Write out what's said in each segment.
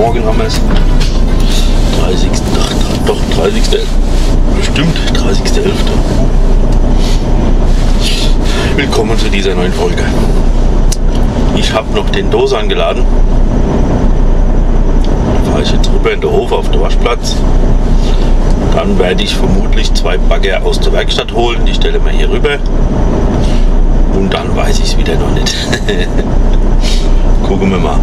morgen haben wir es. 30. Doch, 30. Bestimmt 30.11. Willkommen zu dieser neuen Folge. Ich habe noch den Doosan geladen. Da fahre ich jetzt rüber in den Hof auf den Waschplatz. Dann werde ich vermutlich zwei Bagger aus der Werkstatt holen. Die stellen wir hier rüber. Und dann weiß ich es wieder noch nicht. Gucken wir mal.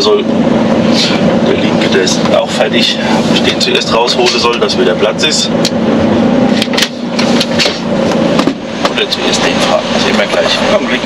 Soll. Der linke, der ist auch fertig. Ob ich den zuerst rausholen soll, dass wieder Platz ist. Oder zuerst den fahren. Sehen wir gleich. Komm, Blick.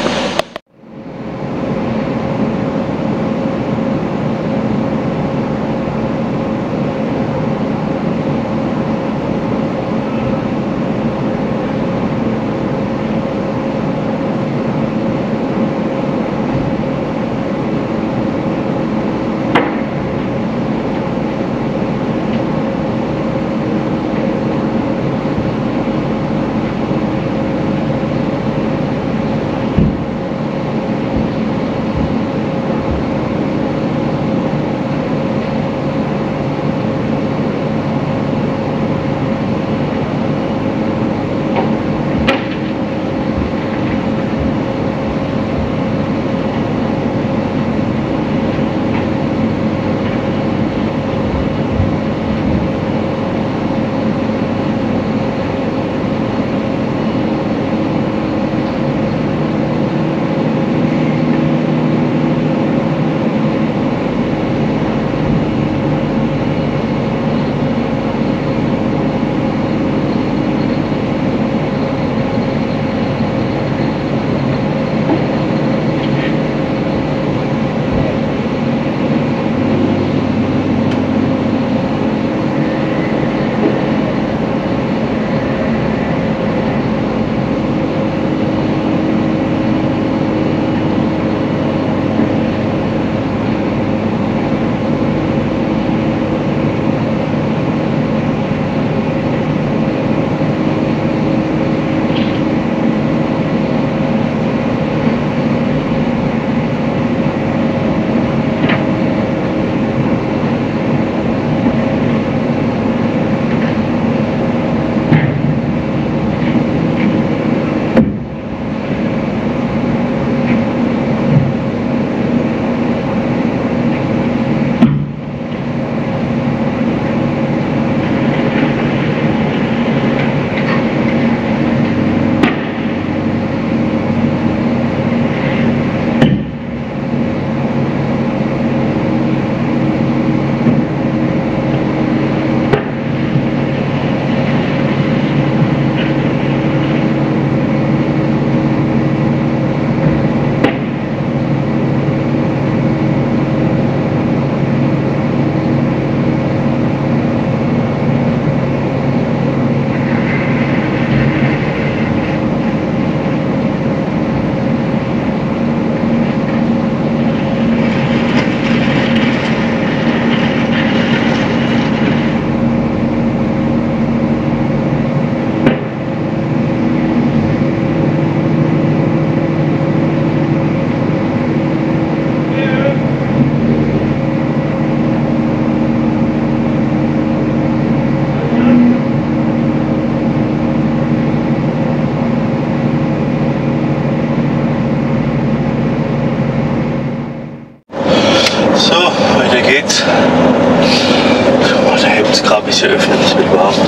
nicht eröffnet, das will ich behaupten.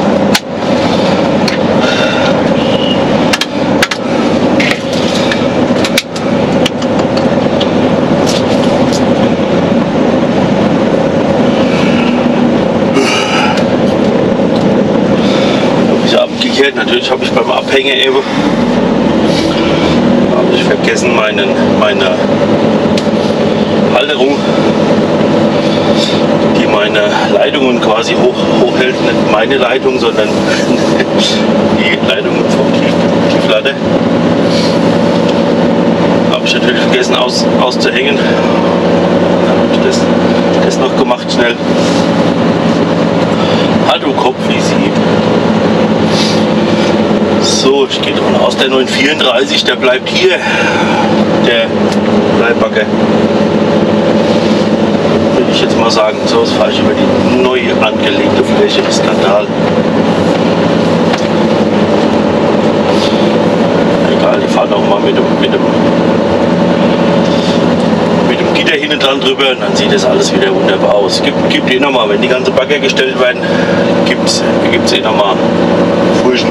Ich habe abgekehrt, natürlich habe ich beim Abhängen eben habe ich vergessen meine Halterung, die meine Leitungen quasi hochhält, nicht meine Leitung, sondern die Leitungen vom Tieflader. Habe ich natürlich vergessen auszuhängen. Dann habe ich das noch gemacht schnell. Hallo Kopf, wie sie. So, ich gehe davon aus, der 934, der bleibt hier, der Bleibacke. Würde ich jetzt mal sagen, so ist falsch über die neu angelegte Fläche, Skandal. Egal, ich fahre nochmal mit dem Gitter hinten dran drüber und dann sieht das alles wieder wunderbar aus. Gibt eh nochmal, wenn die ganze Backe gestellt werden, gibt's eh nochmal Frühchen.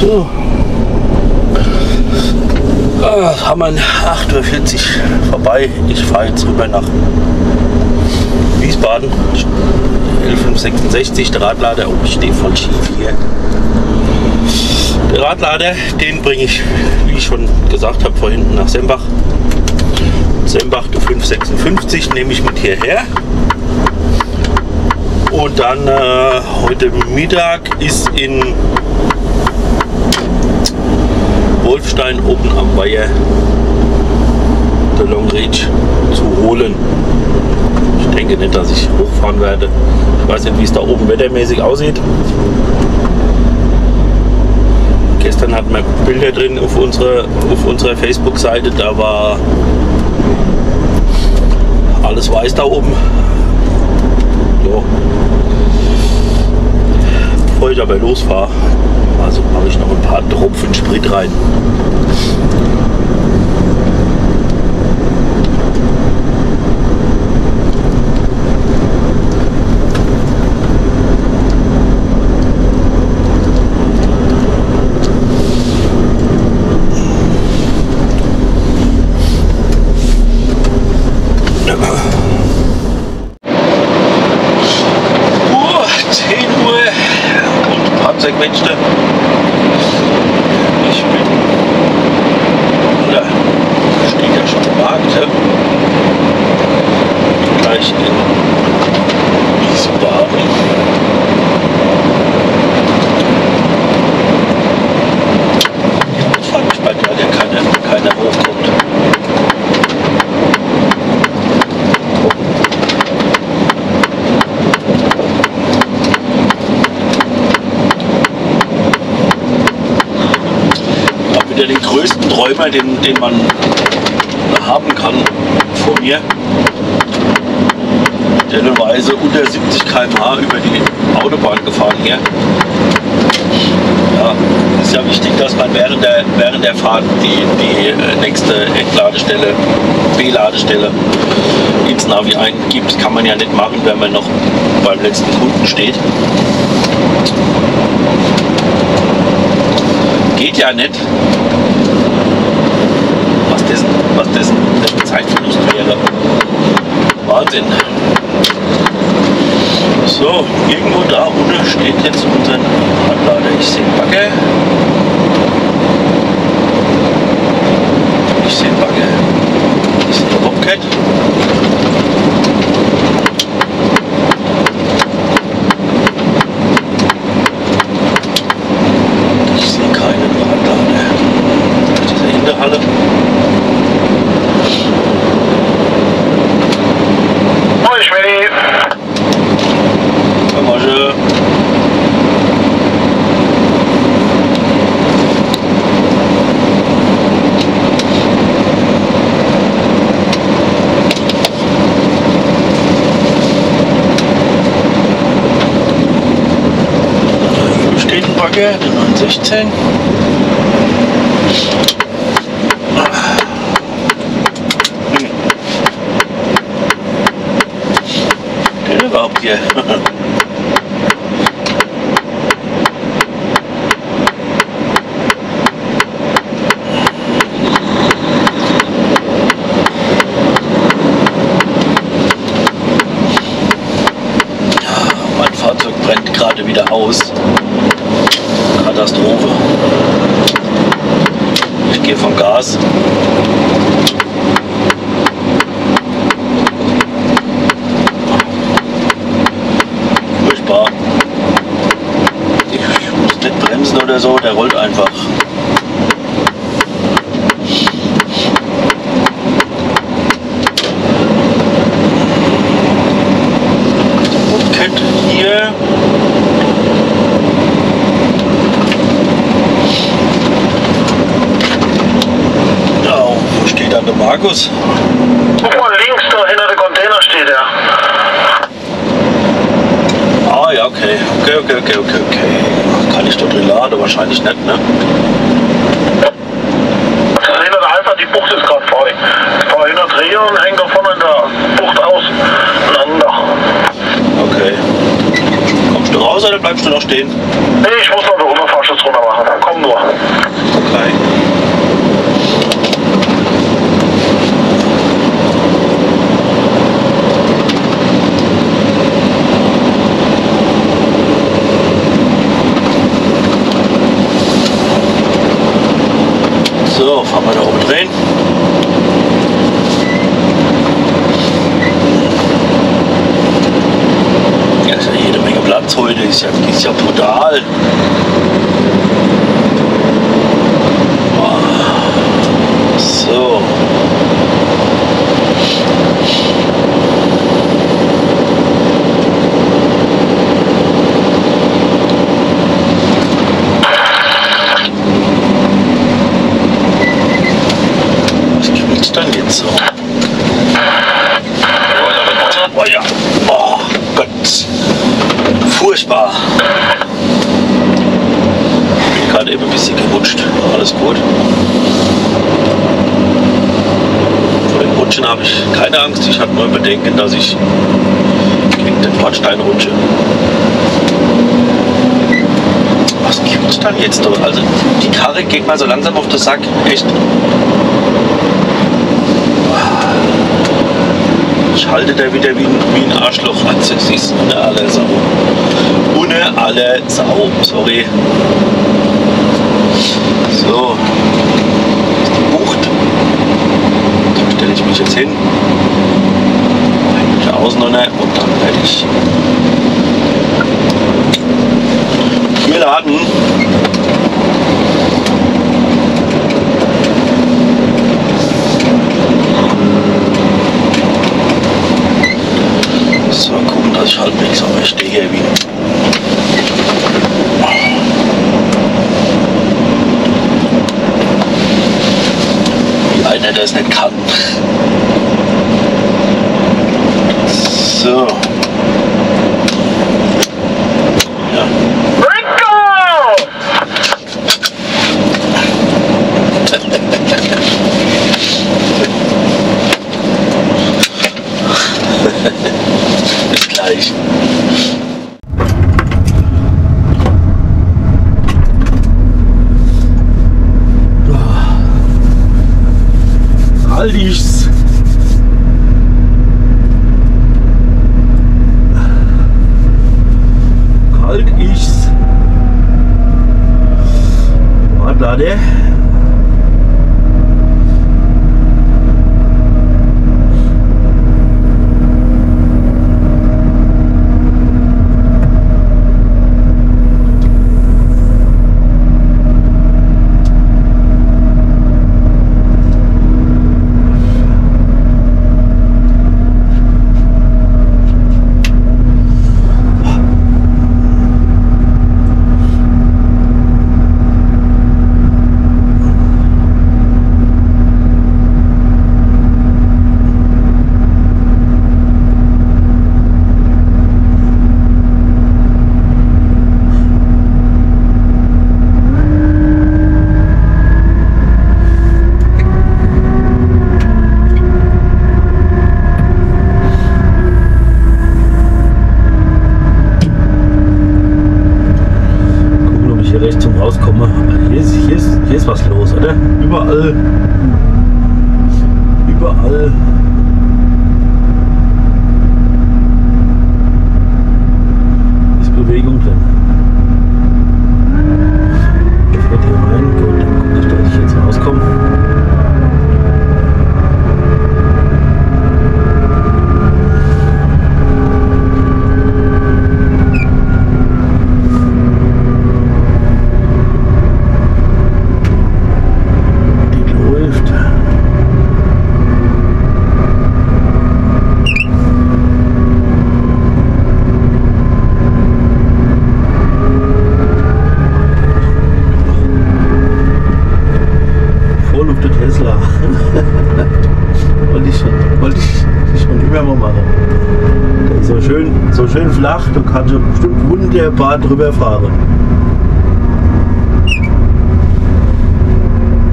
So. Hammern, 8:40 Uhr vorbei. Ich fahre jetzt rüber nach Wiesbaden. 11.66 Uhr, der Radlader. Oh, ich stehe voll schief hier. Den Radlader, den bringe ich, wie ich schon gesagt habe, vorhin nach Sembach. Sembach, der 556, nehme ich mit hierher. Und dann heute Mittag ist in Wolfstein oben am Weiher der Long Reach zu holen. Ich denke nicht, dass ich hochfahren werde. Ich weiß nicht, wie es da oben wettermäßig aussieht. Gestern hatten wir Bilder drin auf unserer Facebook-Seite. Da war alles weiß da oben. Ja. Bevor ich aber losfahre, also mache ich noch ein paar Tropfen Sprit rein. Den größten Träumer, den man haben kann, vor mir. Stellenweise unter 70 km/h über die Autobahn gefahren hier. Ja, ist ja wichtig, dass man während der Fahrt die nächste Endladestelle, B-Ladestelle ins Navi eingibt. Kann man ja nicht machen, wenn man noch beim letzten Kunden steht. Geht ja nicht, was dessen Zeitverlust wäre. Wahnsinn. So, irgendwo da unten steht jetzt unser Radlader. Ich sehe Backe. Ich sehe Backe. Ich sehe Bobcat. Der 916. Der überhaupt hier. Mein Fahrzeug brennt gerade wieder aus. Katastrophe. Ich gehe vom Gas. Furchtbar. Ich muss nicht bremsen oder so, der rollt einfach. Bobcat hier. Markus. Guck mal links, da hinter dem Container steht er. Ah ja, okay. Okay. Kann ich dort drin laden? Wahrscheinlich nicht, ne? Ja. Das hinter der Alpha, die Bucht ist gerade voll. Ich fahre hinter Dreher und hängt da vorne in der Bucht auseinander. Okay. Kommst du raus oder bleibst du noch stehen? Nee, ich muss noch den Unterfahrschutz runter machen. komm nur. Nein. So, fahren wir da oben rein. Ja, ist ja jede Menge Platz heute, ist ja brutal. So. Das kriegt's dann jetzt so. Oh ja. Oh Gott. Furchtbar. Ich bin gerade eben ein bisschen gerutscht. Alles gut. Habe ich keine Angst, ich hatte nur Bedenken, dass ich gegen den Bordstein rutsche. Was gibt's dann jetzt? Also die Karre geht mal so langsam auf den Sack, echt. Ich halte da wieder wie ein Arschloch an, das ist ohne alle Sau. Ohne alle Sau, sorry. So. Ich mich jetzt hin, ich außen noch nicht und dann werde ich mir laden. So, gucken, dass ich halbwegs aber ich stehe hier wieder. Einer, der es nicht kann. So. Ja. Bis gleich. Aldi's. Kalt ich's. Warte. Hier ist was los, oder? Überall. Ist Bewegung drin. Ich werde hier rein, gut, dann gucke ich, dass ich jetzt rauskomme. Schön flach, du kannst bestimmt wunderbar drüber fahren.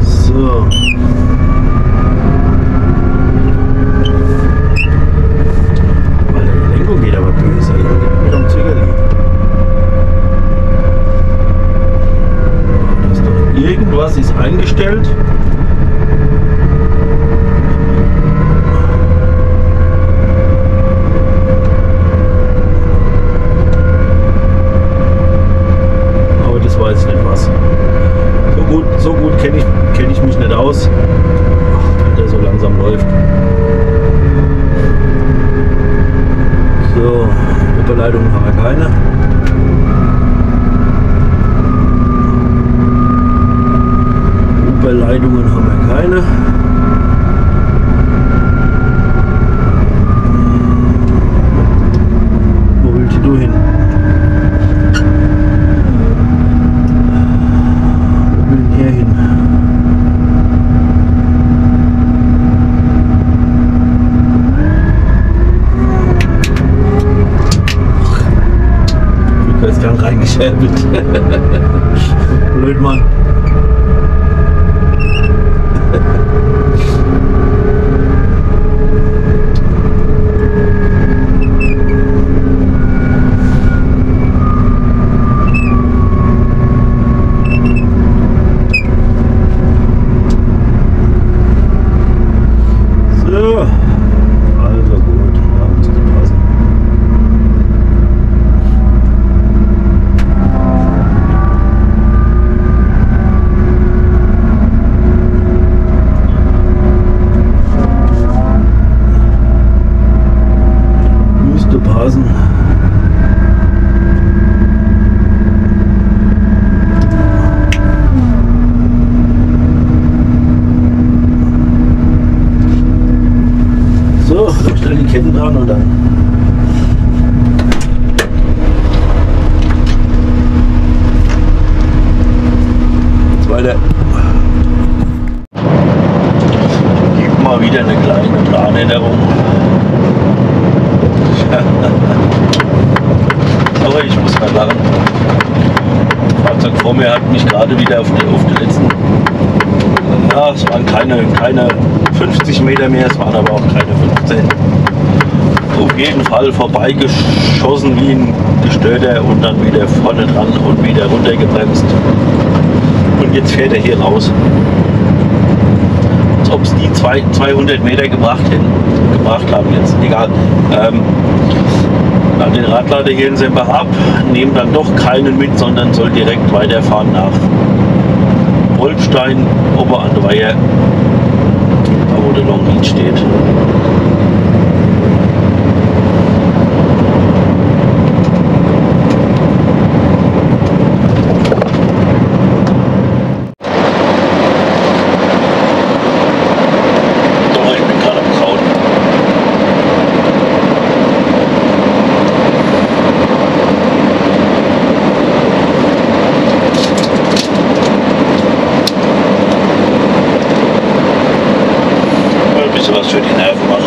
So. Weil die Lenkung geht aber böse, mit dem Zügel. Das ist doch Irgendwas ist eingestellt. Aber das weiß ich nicht was. So gut kenne ich mich nicht aus. Ach, der so langsam läuft. So, Oberleitung haben wir keine. Leitungen haben wir keine. Wo willst du hin? Wo will ich hier hin? Ich weiß gar nicht reingeschäbelt. Blöd, Mann. Keine 50 Meter mehr, es waren aber auch keine 15. Auf jeden Fall vorbeigeschossen wie ein Gestörter und dann wieder vorne dran und wieder runtergebremst. Und jetzt fährt er hier raus. Als ob es die 200 Meter gebracht haben jetzt, egal. Dann den Radlader hier in Sembach ab, nehmen dann doch keinen mit, sondern soll direkt weiterfahren nach Wolfstein, Oberandweier. Wo der Long Beach steht. Doch, ich bin gerade am Kraut. Was für die Nerven machen.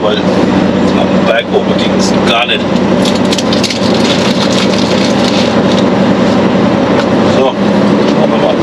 Weil am Berg oben ging es gar nicht. So, machen wir mal.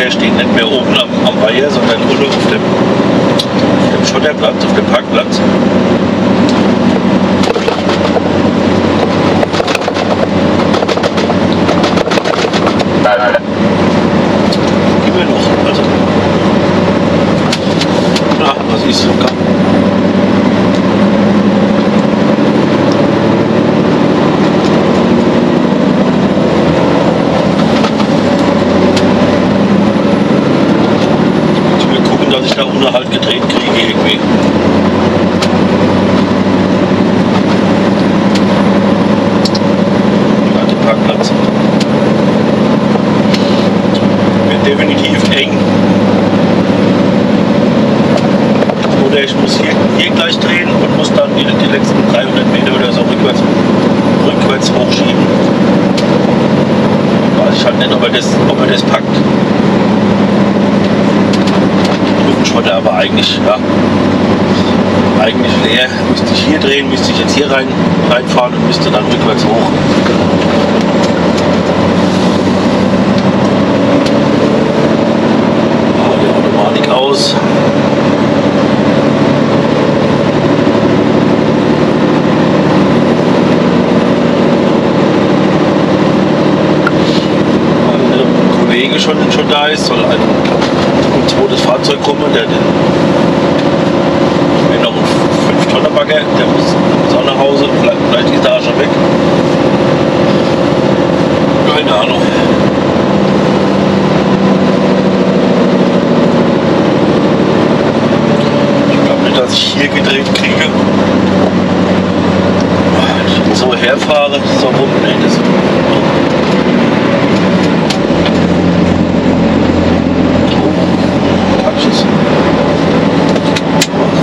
Bagger stehen nicht mehr oben am Weiher, sondern unten auf dem Schotterplatz, auf dem Parkplatz. Müsste ich jetzt hier reinfahren und müsste dann rückwärts hoch. Ah, die Automatik aus. Ein Kollege schon da ist, soll ein zweites Fahrzeug kommen, der Bagger, der muss auch nach Hause, vielleicht ist da schon weg. Keine Ahnung. Ich glaube nicht, dass ich hier gedreht kriege. Ich so herfahre, so rum, nee, das ist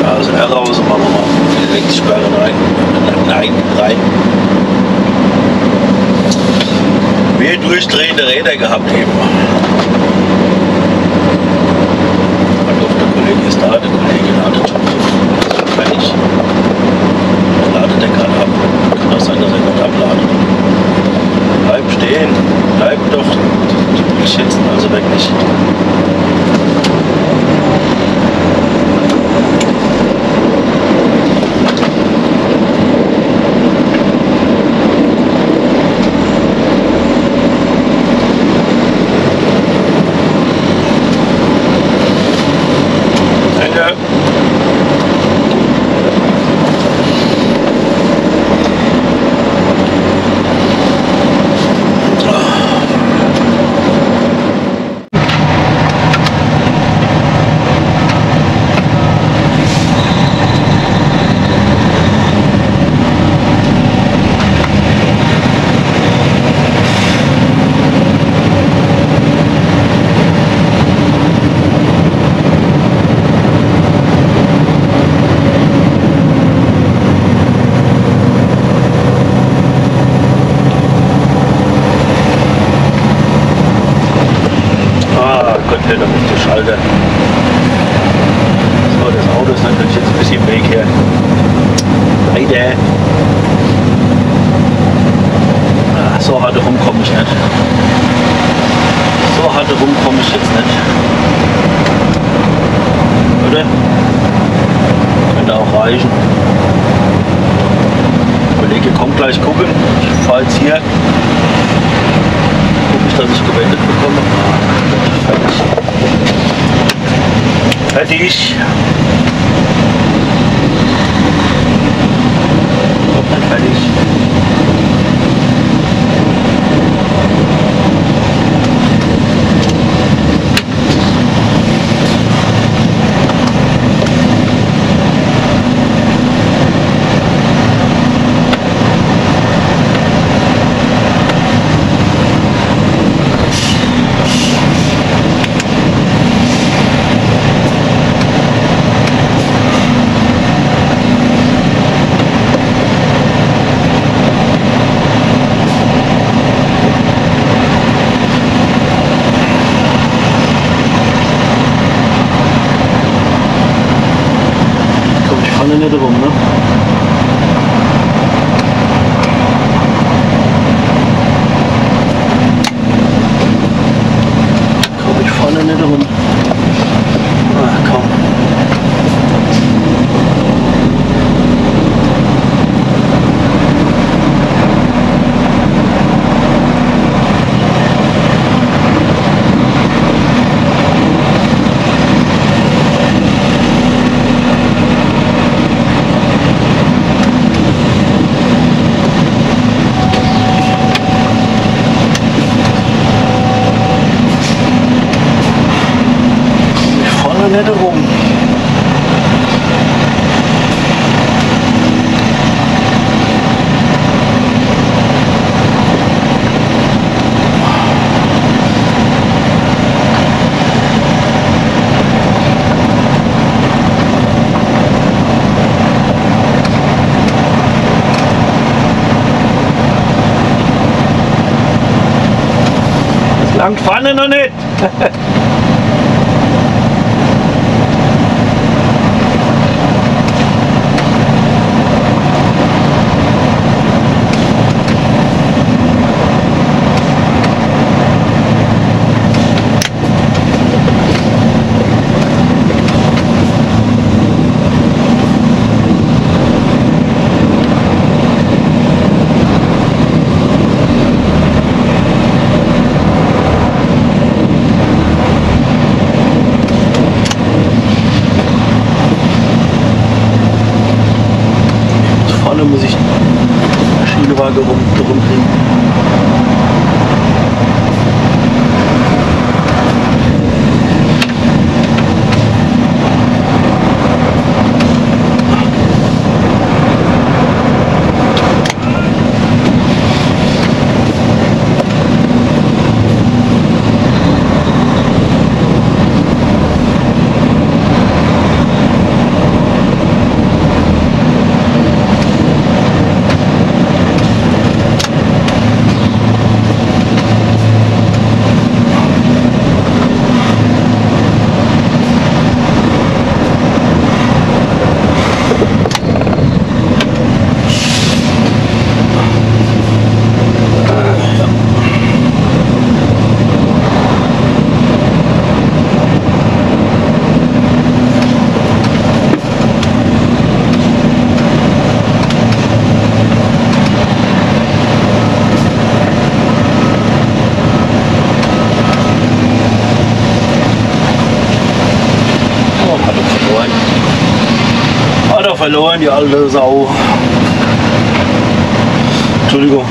also heraus und machen wir mal die Rechtssperre rein. Nein. Mehr durchdrehende Räder gehabt eben. Ich hoffe, der Kollege ist da, der Kollege ladet schon. Das ist fertig. Der ladet den gerade ab. Kann auch sein, dass er gerade abladet. Bleib stehen. Bleib doch. Die will schätzen also wirklich. Lang fahren wir noch nicht. Muss ich die Schienenwaage rumkriegen. Verloren, die alte Sau. Entschuldigung.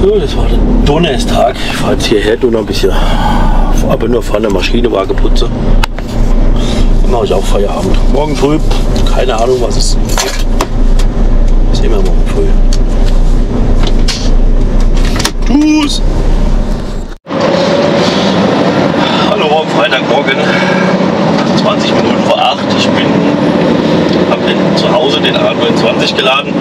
So, das war der Donnerstag. Ich fahre jetzt hierher, tue noch ein bisschen, aber nur vorne Maschine, Waage putze. Dann mache ich auch Feierabend. Morgen früh, keine Ahnung, was es gibt. Das sehen wir morgen früh. Tschüss! Hallo, Freitagmorgen, 20 Minuten vor 8. Ich habe zu Hause den A29 geladen.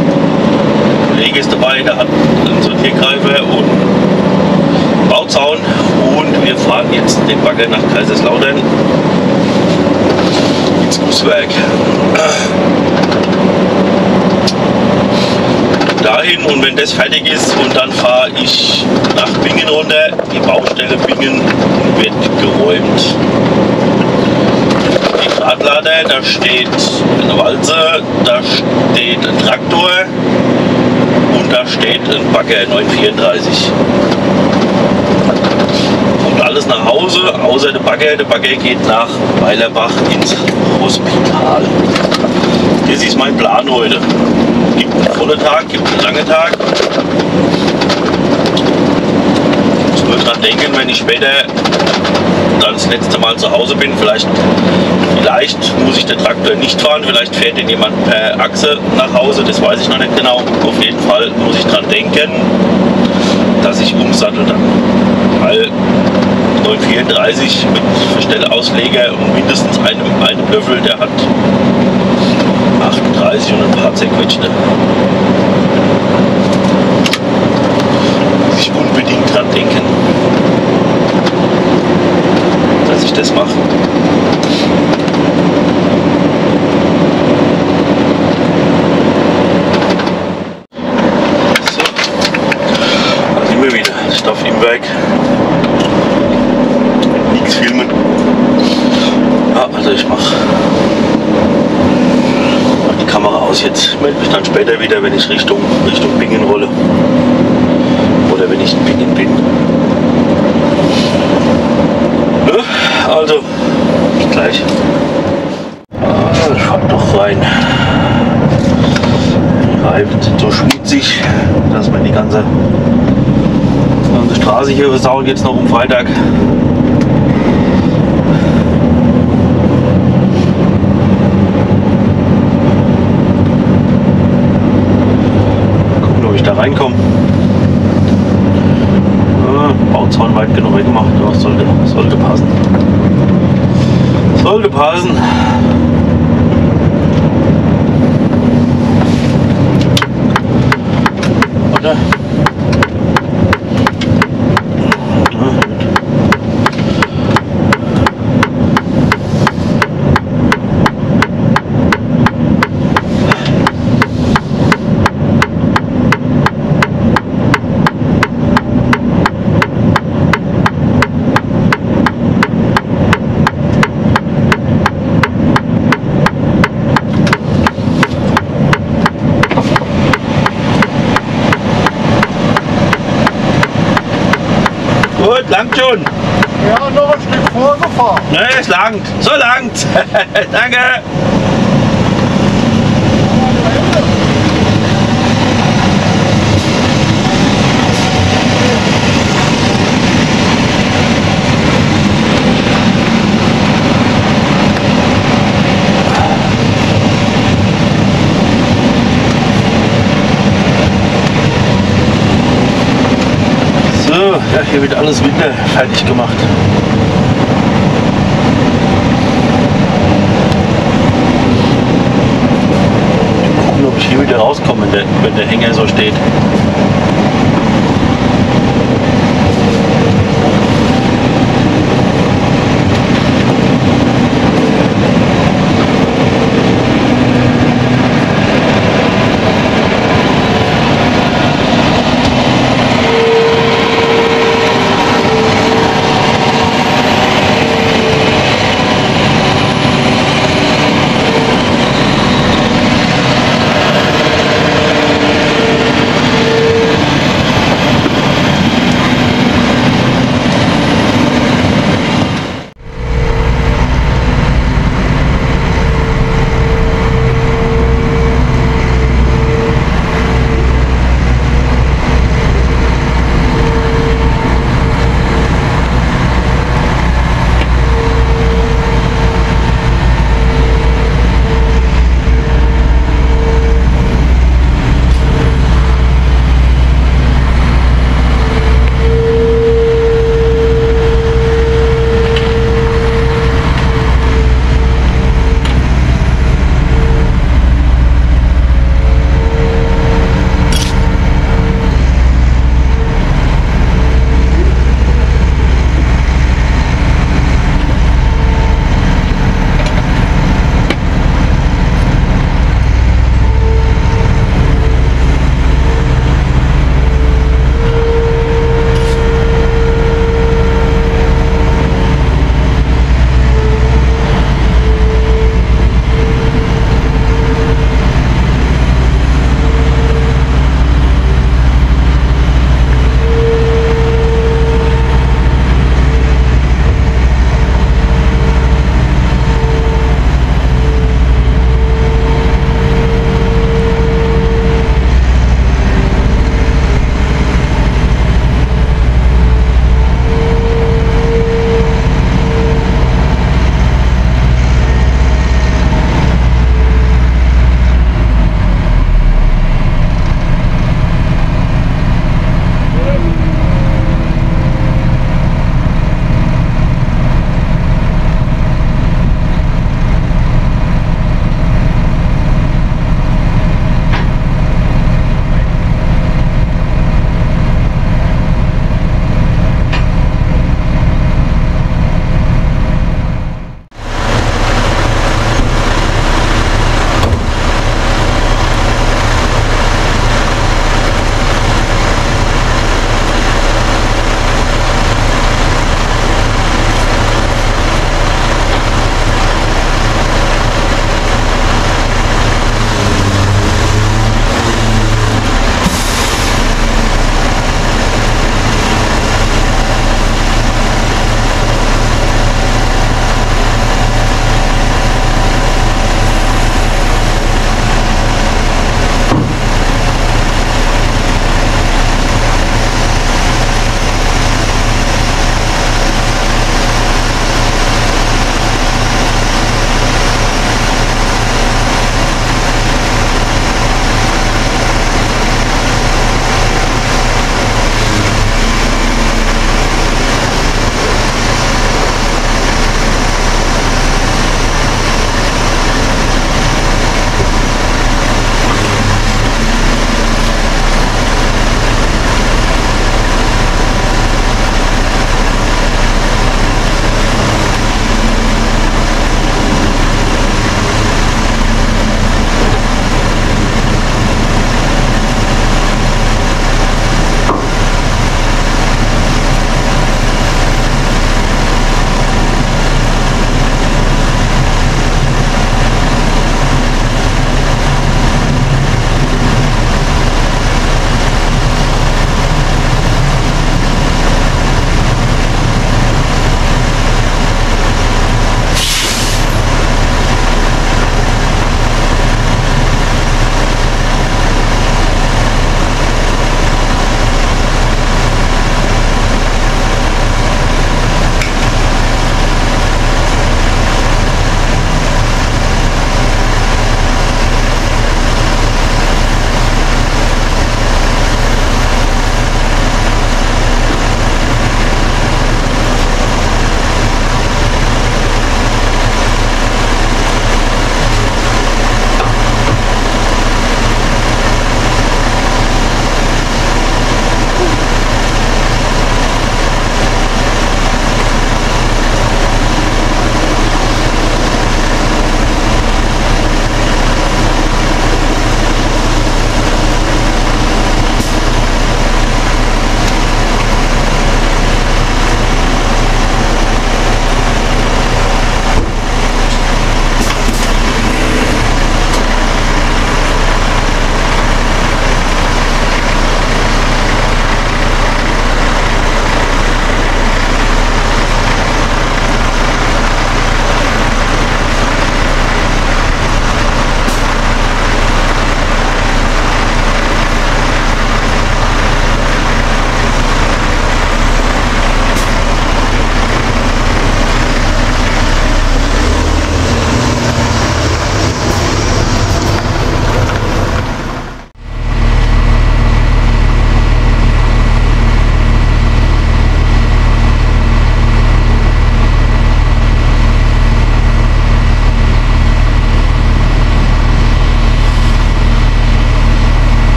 Kollege ist dabei, der hat einen Sortiergreifer und einen Bauzaun und wir fahren jetzt den Bagger nach Kaiserslautern ins Gusswerk. Dahin, und wenn das fertig ist, und dann fahre ich nach Bingen runter. Die Baustelle Bingen wird geräumt. Die Radlader, da steht eine Walze, da steht ein Traktor. Und da steht ein Bagger 934. Kommt alles nach Hause, außer der Bagger. Der Bagger geht nach Weilerbach ins Hospital. Das ist mein Plan heute. Gibt einen vollen Tag, gibt einen langen Tag. Ich muss nur dran denken, wenn ich später dann das letzte Mal zu Hause bin, vielleicht muss ich den Traktor nicht fahren, vielleicht fährt den jemand per Achse nach Hause, das weiß ich noch nicht genau. Auf jeden Fall muss ich dran denken, dass ich umsattel dann. Weil 934 mit Verstellausleger und mindestens einem Löffel, der hat 38 und ein paar zerquetschte. Muss ich unbedingt dran denken, dass ich das mache. Jetzt melde mich dann später wieder, wenn ich Richtung Bingen rolle oder wenn ich in Bingen bin. Ne? Also, bis gleich. Ich hab doch rein. Die Reifen sind so schmutzig, dass man die ganze Straße hier versaut jetzt noch am Freitag. Reinkommen. Bauzaun weit genug weggemacht, doch sollte passen. Sollte passen. Oder? Langt schon. Ja, noch ein Stück vorgefahren. Ne, es langt. So langt. Danke. Ja, hier wird alles wieder fertig gemacht. Ich gucke, ob ich hier wieder rauskomme, wenn der Hänger so steht.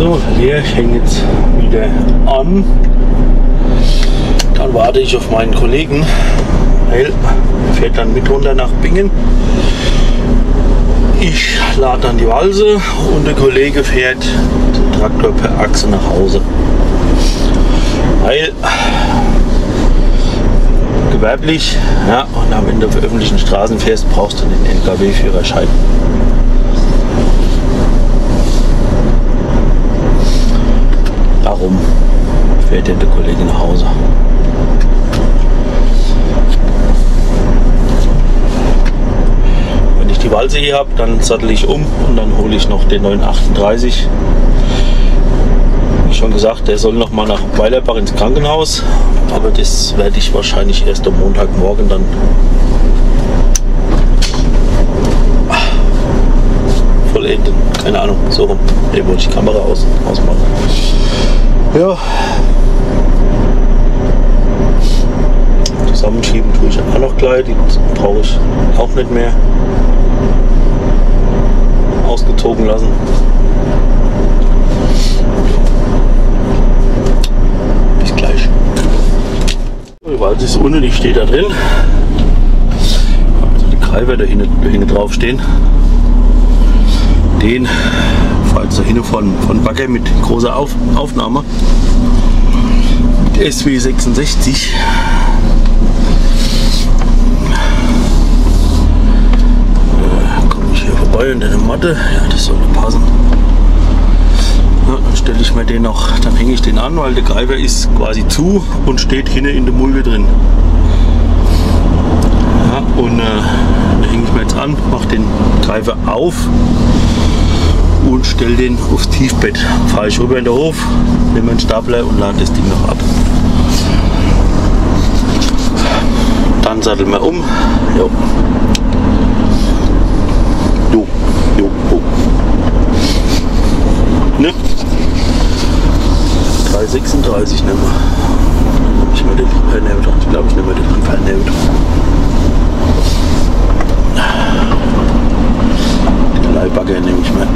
So, wir hängen jetzt wieder an. Dann warte ich auf meinen Kollegen. Er fährt dann mit runter nach Bingen. Ich lade dann die Walze und der Kollege fährt den Traktor per Achse nach Hause. Weil gewerblich, ja, und dann, wenn du auf öffentlichen Straßen fährst, brauchst du den LKW-Führerschein. Darum fährt der Kollege nach Hause. Wenn ich die Walze hier habe, dann sattel ich um und dann hole ich noch den 938. Wie schon gesagt, der soll noch mal nach Weilerbach ins Krankenhaus, aber das werde ich wahrscheinlich erst am Montagmorgen dann vollenden. Keine Ahnung, so rum. Hier wollte ich die Kamera ausmachen. Ja. Zusammenschieben tue ich auch noch gleich, die brauche ich auch nicht mehr. Ausgezogen lassen. Bis gleich. Die Walze ist unten, die steht da drin. Also die Greifer da hinten drauf stehen. Den falls da hinten von Bagger mit großer Aufnahme. Mit SW66. Komme ich hier vorbei und eine Matte. Ja, das sollte passen. Ja, dann stelle ich mir den noch, dann hänge ich den an, weil der Greifer ist quasi zu und steht hinten in der Mulde drin. Ja, und dann hänge ich mir jetzt an, mache den Greifer auf und stelle den aufs Tiefbett. Fahre ich rüber in den Hof, nehme einen Stapler und lade das Ding noch ab. Dann satteln wir um. Jo. Jo, jo, jo. Ne? 336 nehmen wir. Ich nehme den Vernehmen. Ich glaube, ich nehme den Vernehmen. Den Leihbagger nehme ich mit.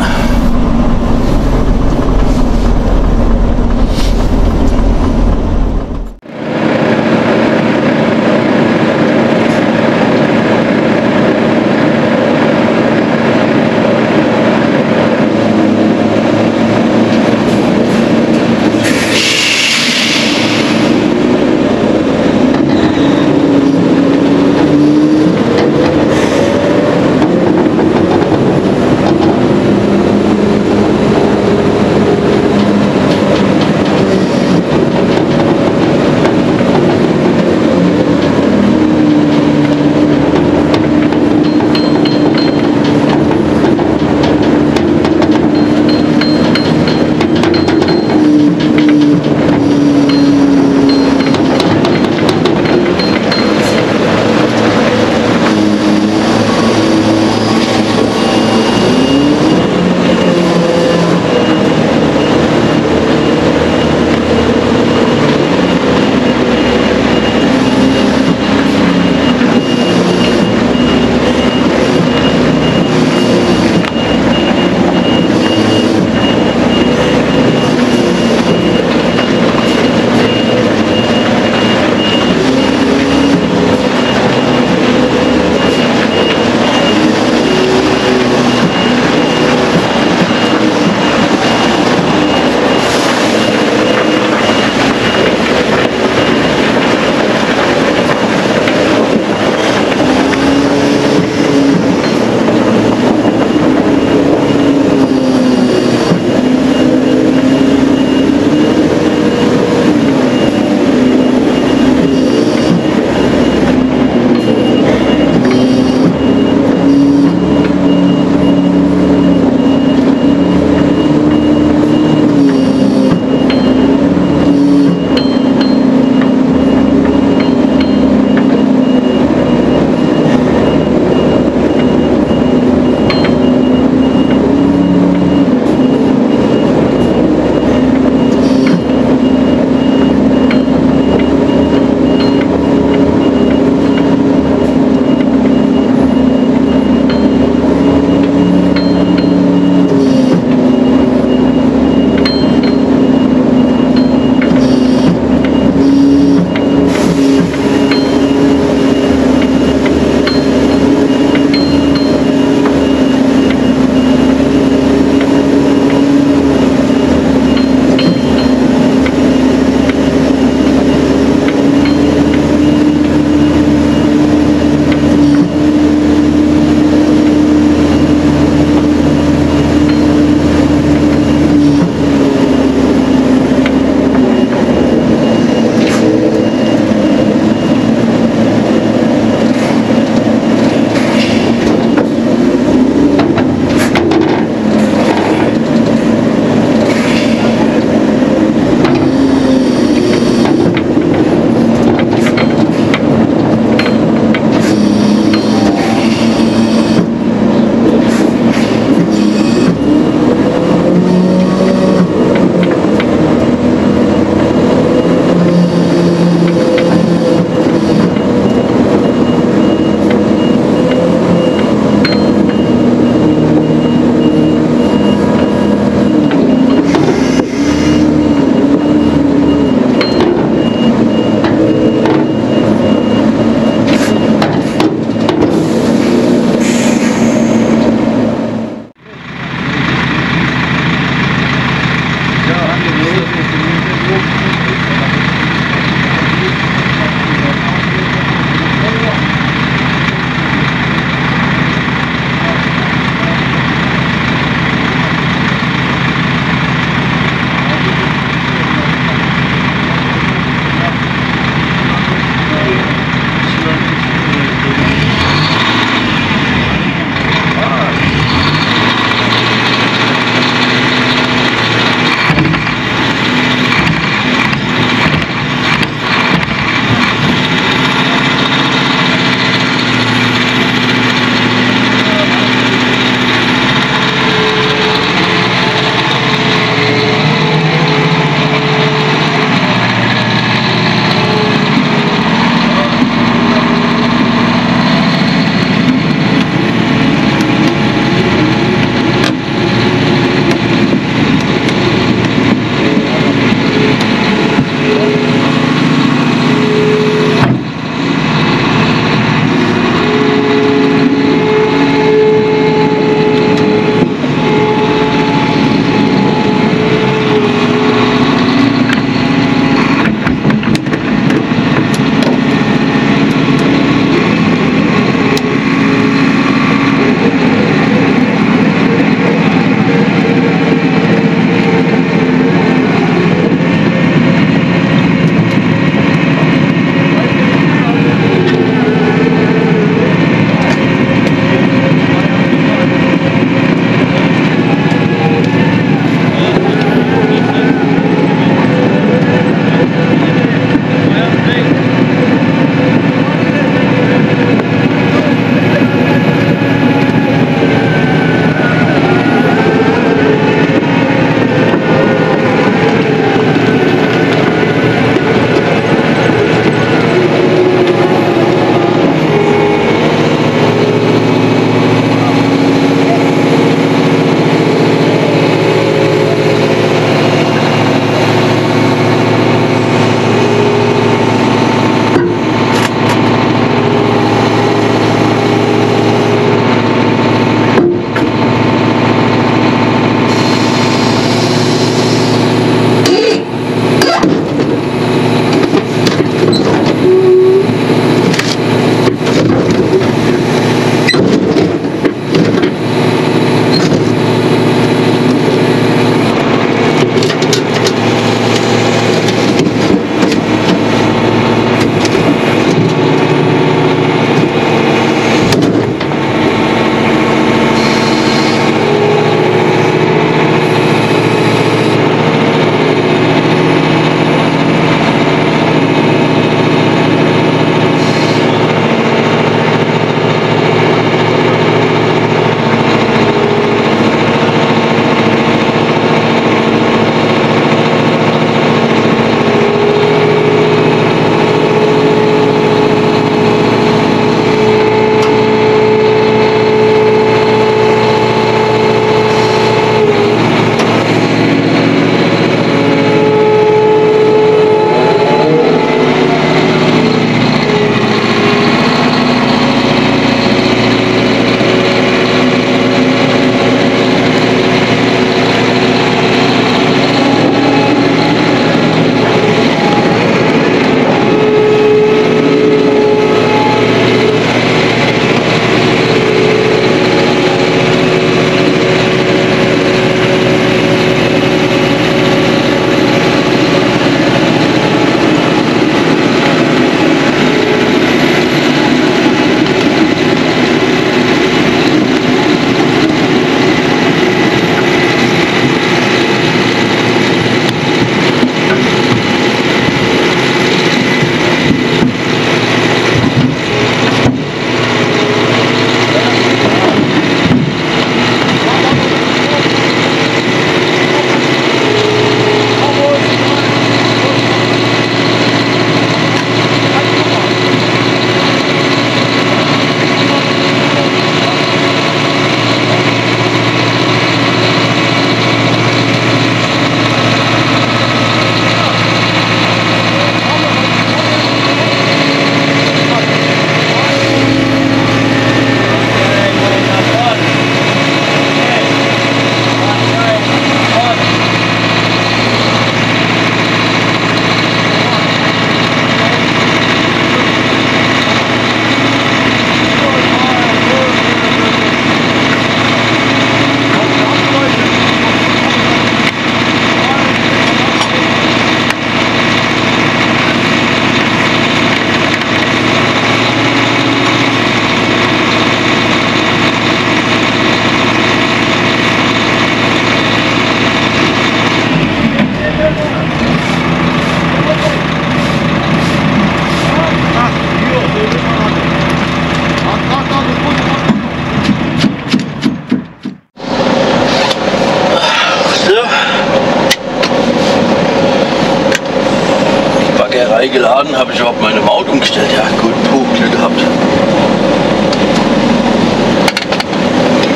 Laden habe ich überhaupt meine Maut umgestellt. Ja, gut, Glück gehabt.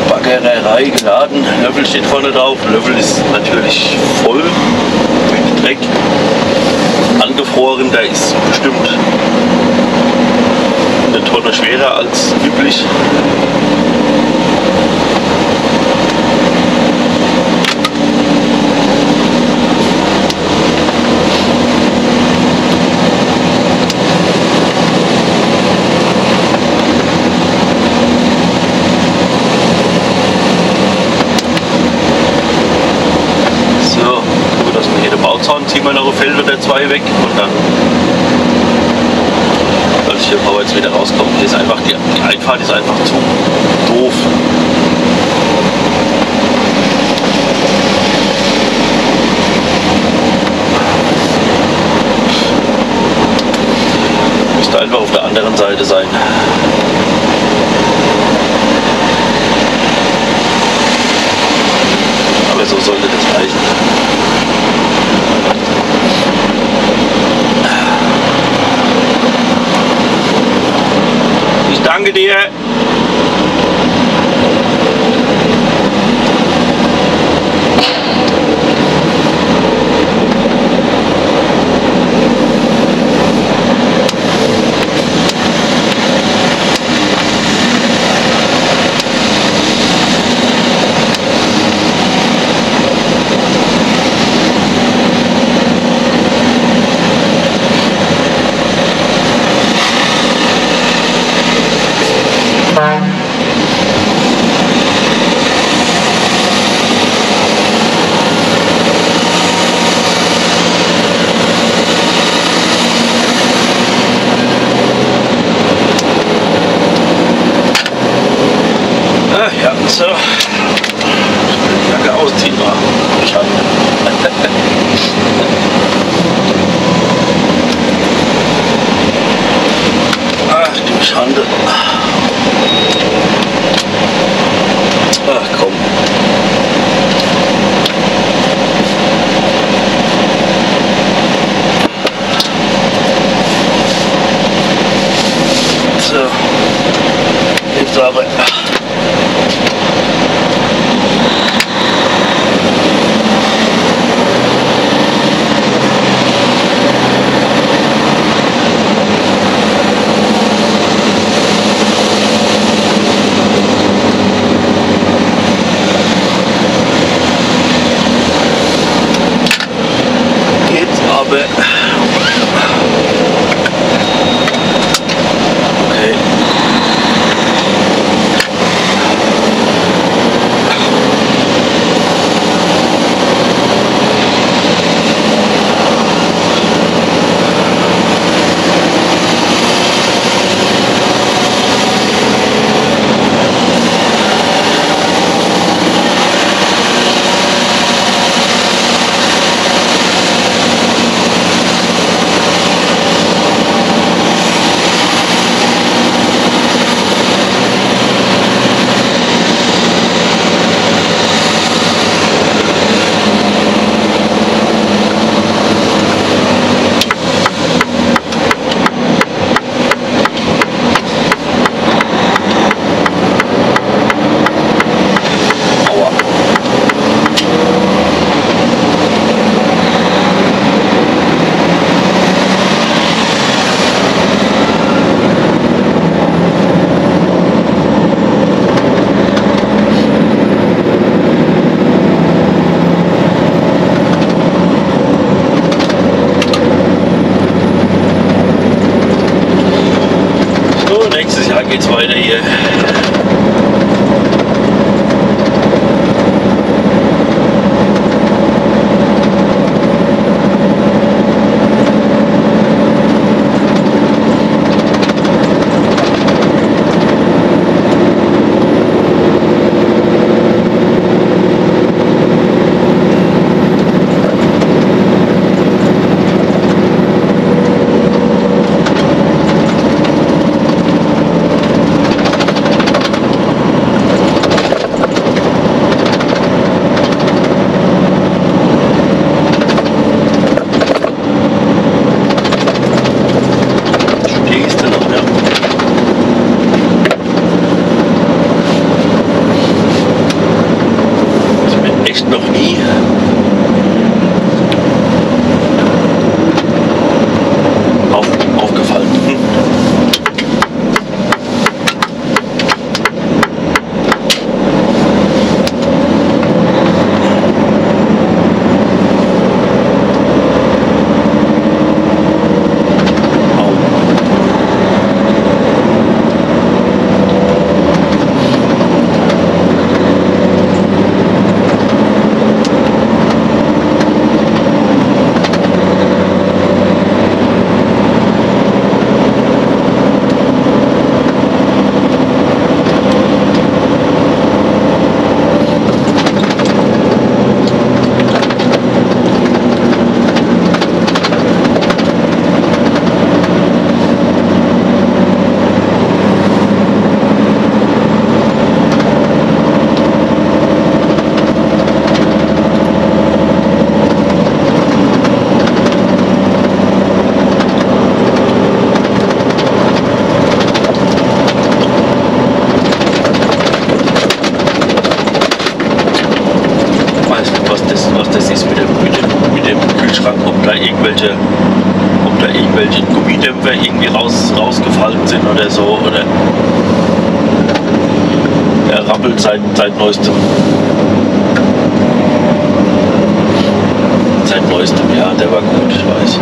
Baggererei geladen, Löffel steht vorne drauf. Löffel ist natürlich voll mit Dreck. Angefroren, da ist bestimmt eine Tonne schwerer als üblich. Ziehen wir noch ein Feld oder zwei weg und dann soll ich hier vorwärts wieder rauskommen. Hier ist einfach die Einfahrt ist einfach zu doof. Müsste einfach auf der anderen Seite sein. Aber so sollte das reichen. Ich danke dir. So, ich will die Jacke ausziehen, war schade. Ach du Schande. Ach komm. So, jetzt aber. Geht's weiter hier. die Dämpfer irgendwie rausgefallen sind oder so, oder er rappelt seit neuestem, ja, der war gut, ich weiß.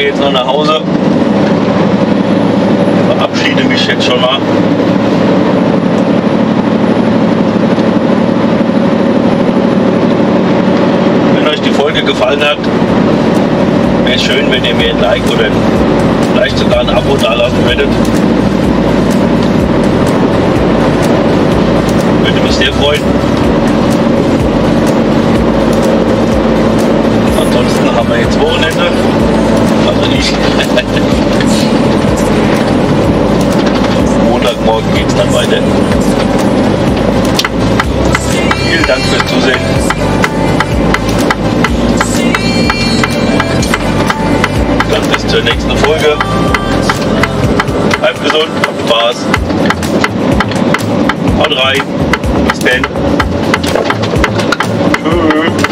Jetzt noch nach Hause. Ich verabschiede mich jetzt schon mal. Wenn euch die Folge gefallen hat, wäre es schön, wenn ihr mir ein Like oder vielleicht sogar ein Abo dalassen würdet. Würde mich sehr freuen. Ansonsten haben wir jetzt Wochenende. Montagmorgen geht es dann weiter. Vielen Dank fürs Zusehen. Dann bis zur nächsten Folge. Bleibt gesund, habt Spaß. Haut rein. Bis dann. Tschüss.